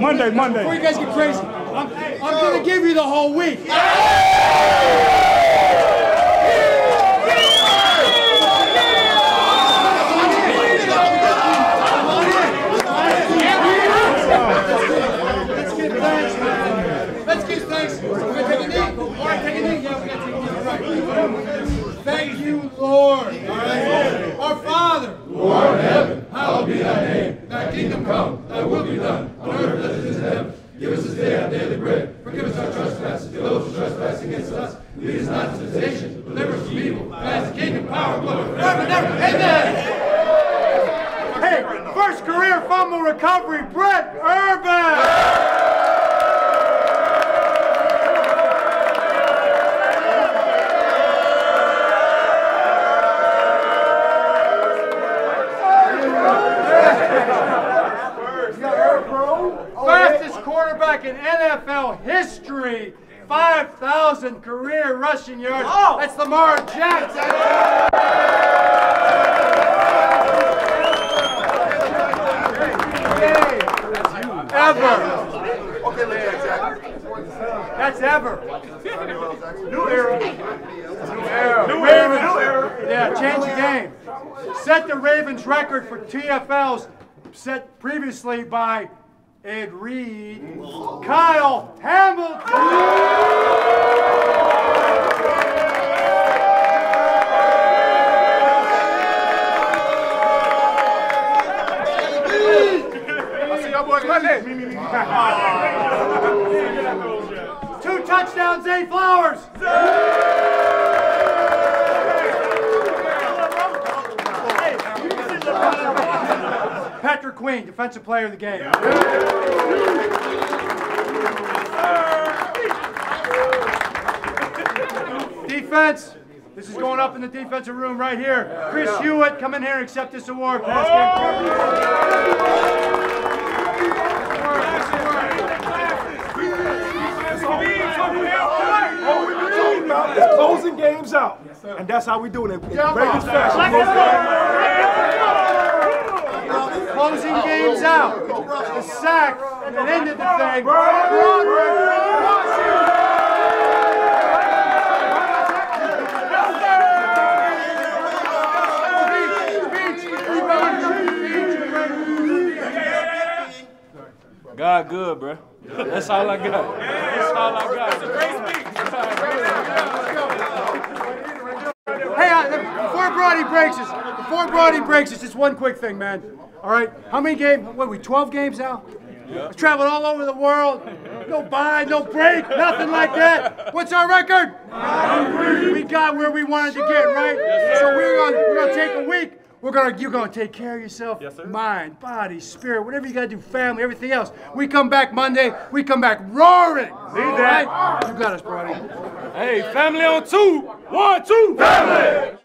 Monday. Before you guys get crazy, I'm going to give you the whole week. Let's get thanks. We're going to take a knee. All right, take a knee. Yeah, we're going to take a knee. Right. Thank you, Lord. All right. Our Father, who art in heaven, hallowed be thy name. Thy kingdom come, thy will be done, on earth as it is in heaven. Give us this day our daily bread. Forgive us our trespasses, those who trespass against us. Lead us not into temptation, but deliver us from evil. As the kingdom, power, and glory, forever and ever. Amen. Hey, first career fumble recovery, Brett Ertz. Quarterback in NFL history, 5,000 career rushing yards. Oh. That's Lamar Jackson. That's ever. New era. Yeah, change the game. Set the Ravens record for TFLs set previously by Ed Reed, Kyle Hamilton. I'll see y'all boys Monday. Two touchdowns, Zay Flowers. Patrick Queen, defensive player of the game. Yeah. Defense. This is going up in the defensive room right here. Chris Hewitt, come in here and accept this award. It's closing games out, and that's how we do it. Closing games out, the sack that ended the thing. God good, bro. That's all I got. Hey, before Brody breaks us, just one quick thing, man. All right, how many games? What are we, 12 games now? Yeah. Traveled all over the world. No buy, no break, nothing like that. What's our record? 9-3. We got where we wanted to get, right? Yes, so we're gonna take a week. You're gonna take care of yourself, yes, sir. Mind, body, spirit, whatever you gotta do, family, everything else. We come back Monday. We come back roaring. See that? Right? You got us, Brody. Hey, family on two. 1, 2, family.